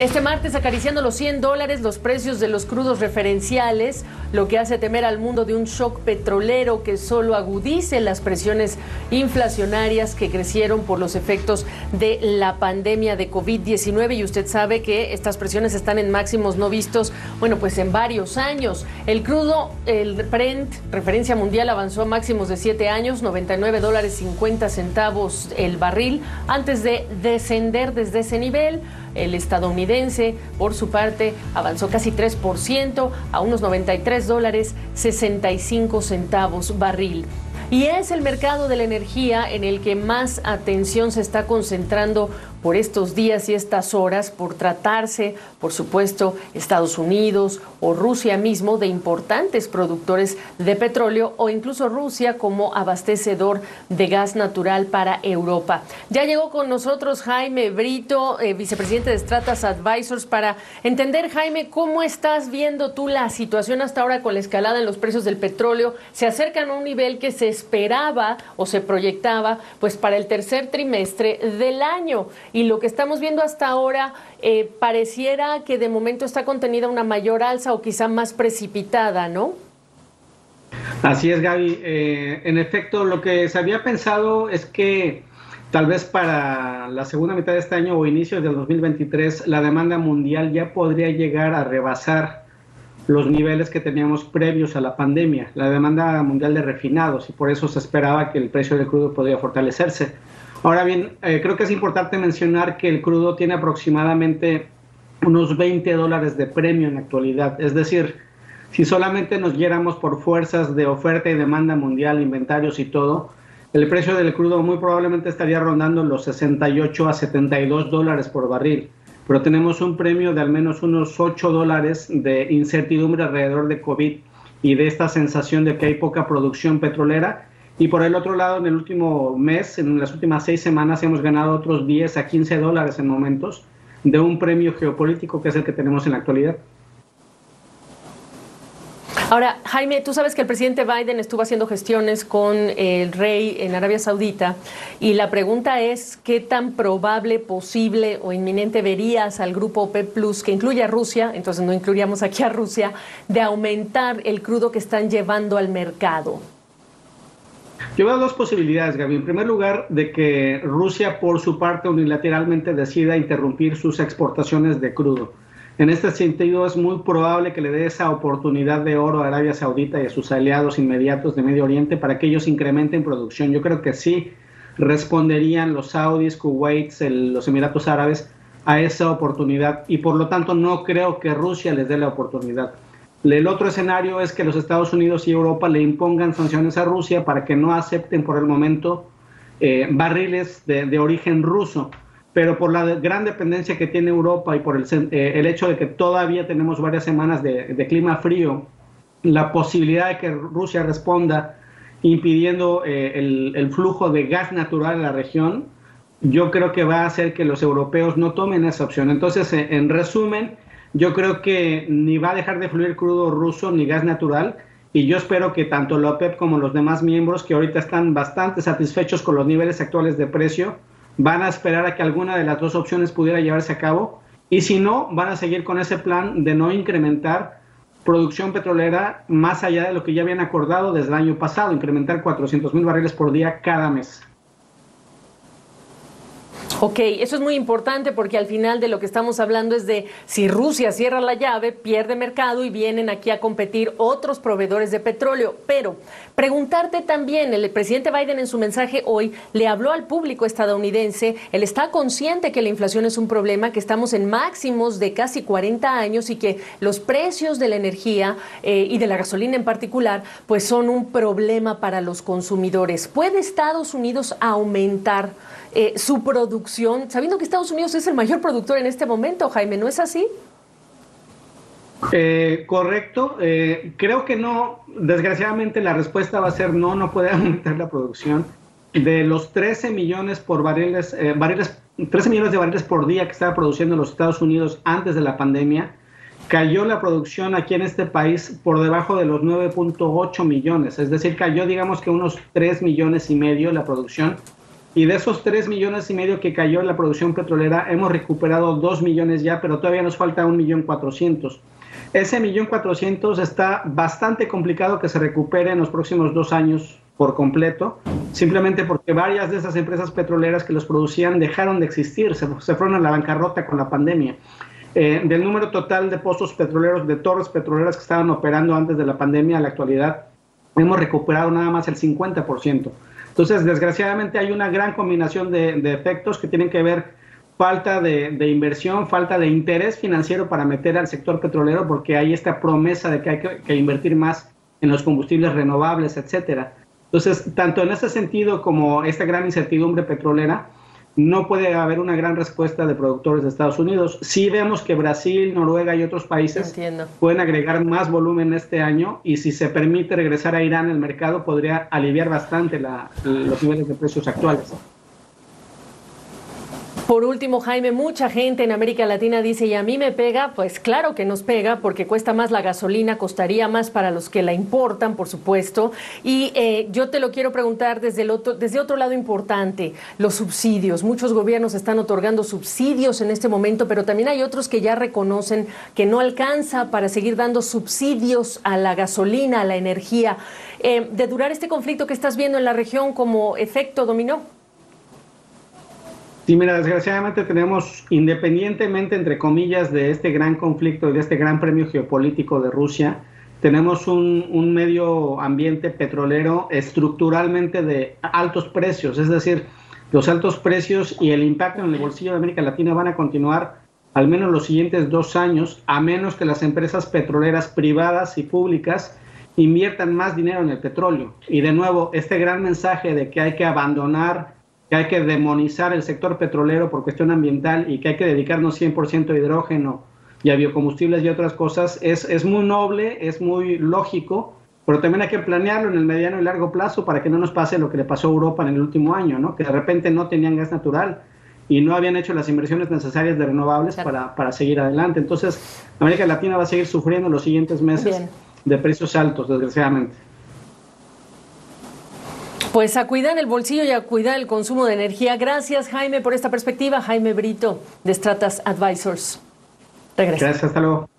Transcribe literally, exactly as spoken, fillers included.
Este martes, acariciando los cien dólares, los precios de los crudos referenciales, lo que hace temer al mundo de un shock petrolero que solo agudice las presiones inflacionarias que crecieron por los efectos de la pandemia de COVID diecinueve. Y usted sabe que estas presiones están en máximos no vistos, bueno, pues en varios años. El crudo, el Brent, referencia mundial, avanzó a máximos de siete años, noventa y nueve dólares cincuenta centavos el barril, antes de descender desde ese nivel. El estadounidense, por su parte, avanzó casi tres por ciento a unos noventa y tres dólares sesenta y cinco centavos barril. Y es el mercado de la energía en el que más atención se está concentrando por estos días y estas horas, por tratarse, por supuesto, Estados Unidos o Rusia mismo de importantes productores de petróleo, o incluso Rusia como abastecedor de gas natural para Europa. Ya llegó con nosotros Jaime Brito, eh, vicepresidente de Stratas Advisors, para entender, Jaime, cómo estás viendo tú la situación hasta ahora con la escalada en los precios del petróleo. Se acercan a un nivel que se esperaba o se proyectaba pues para el tercer trimestre del año, y lo que estamos viendo hasta ahora eh, pareciera que de momento está contenida una mayor alza o quizá más precipitada, ¿no? Así es, Gaby. Eh, en efecto, lo que se había pensado es que tal vez para la segunda mitad de este año o inicio del dos mil veintitrés la demanda mundial ya podría llegar a rebasar los niveles que teníamos previos a la pandemia, la demanda mundial de refinados, y por eso se esperaba que el precio del crudo podría fortalecerse. Ahora bien, eh, creo que es importante mencionar que el crudo tiene aproximadamente unos veinte dólares de premio en la actualidad. Es decir, si solamente nos guiáramos por fuerzas de oferta y demanda mundial, inventarios y todo, el precio del crudo muy probablemente estaría rondando los sesenta y ocho a setenta y dos dólares por barril. Pero tenemos un premio de al menos unos ocho dólares de incertidumbre alrededor de COVID y de esta sensación de que hay poca producción petrolera. Y por el otro lado, en el último mes, en las últimas seis semanas, hemos ganado otros diez a quince dólares en momentos de un premio geopolítico que es el que tenemos en la actualidad. Ahora, Jaime, tú sabes que el presidente Biden estuvo haciendo gestiones con el rey en Arabia Saudita, y la pregunta es qué tan probable, posible o inminente verías al grupo OPEP Plus, que incluye a Rusia, entonces no incluiríamos aquí a Rusia, de aumentar el crudo que están llevando al mercado. Yo veo dos posibilidades, Gaby. En primer lugar, de que Rusia por su parte unilateralmente decida interrumpir sus exportaciones de crudo. En este sentido, es muy probable que le dé esa oportunidad de oro a Arabia Saudita y a sus aliados inmediatos de Medio Oriente para que ellos incrementen producción. Yo creo que sí responderían los saudis, Kuwait, el, los Emiratos Árabes a esa oportunidad, y por lo tanto no creo que Rusia les dé la oportunidad. El otro escenario es que los Estados Unidos y Europa le impongan sanciones a Rusia para que no acepten por el momento eh, barriles de, de origen ruso. Pero por la gran dependencia que tiene Europa y por el, eh, el hecho de que todavía tenemos varias semanas de, de clima frío, la posibilidad de que Rusia responda impidiendo eh, el, el flujo de gas natural en la región, yo creo que va a hacer que los europeos no tomen esa opción. Entonces, eh, en resumen, yo creo que ni va a dejar de fluir crudo ruso ni gas natural, y yo espero que tanto la OPEP como los demás miembros, que ahorita están bastante satisfechos con los niveles actuales de precio, van a esperar a que alguna de las dos opciones pudiera llevarse a cabo, y si no, van a seguir con ese plan de no incrementar producción petrolera más allá de lo que ya habían acordado desde el año pasado, incrementar cuatrocientos mil barriles por día cada mes. Ok, eso es muy importante, porque al final de lo que estamos hablando es de si Rusia cierra la llave, pierde mercado y vienen aquí a competir otros proveedores de petróleo. Pero preguntarte también, el presidente Biden en su mensaje hoy le habló al público estadounidense, él está consciente que la inflación es un problema, que estamos en máximos de casi cuarenta años y que los precios de la energía eh, y de la gasolina en particular pues son un problema para los consumidores. ¿Puede Estados Unidos aumentar eh, su producción, sabiendo que Estados Unidos es el mayor productor en este momento, Jaime? ¿No es así? Eh, correcto. Eh, creo que no. Desgraciadamente la respuesta va a ser no, no puede aumentar la producción. De los trece millones, por barriles, eh, barriles, trece millones de barriles por día que estaba produciendo los Estados Unidos antes de la pandemia, cayó la producción aquí en este país por debajo de los nueve punto ocho millones. Es decir, cayó digamos que unos tres millones y medio la producción Y de esos tres millones y medio que cayó en la producción petrolera, hemos recuperado dos millones ya, pero todavía nos falta un millón cuatrocientos. Ese un millón cuatrocientos está bastante complicado que se recupere en los próximos dos años por completo, simplemente porque varias de esas empresas petroleras que los producían dejaron de existir, se, se fueron a la bancarrota con la pandemia. Eh, del número total de pozos petroleros, de torres petroleras que estaban operando antes de la pandemia a la actualidad, hemos recuperado nada más el cincuenta por ciento. Entonces, desgraciadamente, hay una gran combinación de, de efectos que tienen que ver falta de, de inversión, falta de interés financiero para meter al sector petrolero, porque hay esta promesa de que hay que, que invertir más en los combustibles renovables, etcétera. Entonces, tanto en ese sentido como esta gran incertidumbre petrolera, no puede haber una gran respuesta de productores de Estados Unidos. Sí vemos que Brasil, Noruega y otros países Entiendo. pueden agregar más volumen este año, y si se permite regresar a Irán el mercado, podría aliviar bastante la, los niveles de precios actuales. Por último, Jaime, mucha gente en América Latina dice, ¿y a mí me pega? Pues claro que nos pega, porque cuesta más la gasolina, costaría más para los que la importan, por supuesto. Y eh, yo te lo quiero preguntar desde, el otro, desde otro lado importante, los subsidios. Muchos gobiernos están otorgando subsidios en este momento, pero también hay otros que ya reconocen que no alcanza para seguir dando subsidios a la gasolina, a la energía. Eh, ¿De durar este conflicto que estás viendo en la región como efecto dominó? Sí, mira, desgraciadamente tenemos, independientemente, entre comillas, de este gran conflicto y de este gran premio geopolítico de Rusia, tenemos un, un medio ambiente petrolero estructuralmente de altos precios. Es decir, los altos precios y el impacto en el bolsillo de América Latina van a continuar al menos los siguientes dos años, a menos que las empresas petroleras privadas y públicas inviertan más dinero en el petróleo. Y de nuevo, este gran mensaje de que hay que abandonar, que hay que demonizar el sector petrolero por cuestión ambiental y que hay que dedicarnos cien por ciento a hidrógeno y a biocombustibles y otras cosas, es, es muy noble, es muy lógico, pero también hay que planearlo en el mediano y largo plazo para que no nos pase lo que le pasó a Europa en el último año, ¿no? Que de repente no tenían gas natural y no habían hecho las inversiones necesarias de renovables claro. para, para seguir adelante. Entonces, América Latina va a seguir sufriendo los siguientes meses Bien. de precios altos, desgraciadamente. Pues a cuidar el bolsillo y a cuidar el consumo de energía. Gracias, Jaime, por esta perspectiva. Jaime Brito, de Stratas Advisors. Regresa. Gracias, hasta luego.